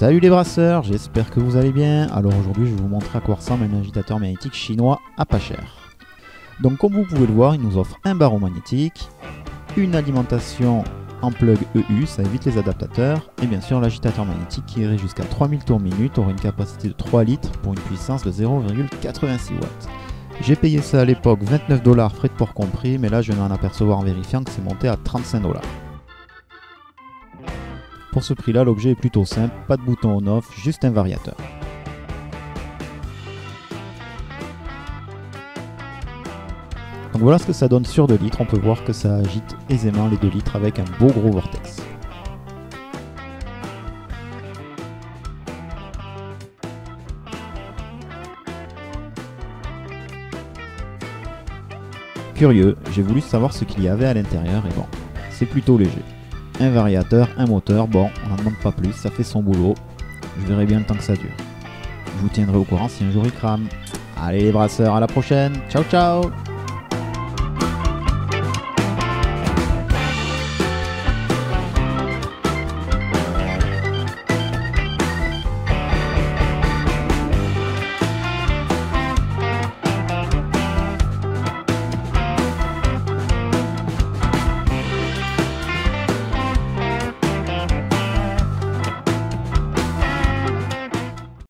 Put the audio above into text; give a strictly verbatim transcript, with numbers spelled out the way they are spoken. Salut les brasseurs, j'espère que vous allez bien. Alors aujourd'hui je vais vous montrer à quoi ressemble un agitateur magnétique chinois à pas cher. Donc comme vous pouvez le voir, il nous offre un barreau magnétique, une alimentation en plug E U, ça évite les adaptateurs, et bien sûr l'agitateur magnétique qui irait jusqu'à trois mille tours minute, aura une capacité de trois litres pour une puissance de zéro virgule quatre-vingt-six watts. J'ai payé ça à l'époque vingt-neuf dollars frais de port compris, mais là je vais m'en apercevoir en vérifiant que c'est monté à trente-cinq dollars. Pour ce prix là, l'objet est plutôt simple, pas de bouton on-off, juste un variateur. Donc voilà ce que ça donne sur deux litres, on peut voir que ça agite aisément les deux litres avec un beau gros vortex. Curieux, j'ai voulu savoir ce qu'il y avait à l'intérieur et bon, c'est plutôt léger. Un variateur, un moteur, bon, on n'en demande pas plus, ça fait son boulot. Je verrai bien le temps que ça dure. Je vous tiendrai au courant si un jour il crame. Allez les brasseurs, à la prochaine, ciao ciao!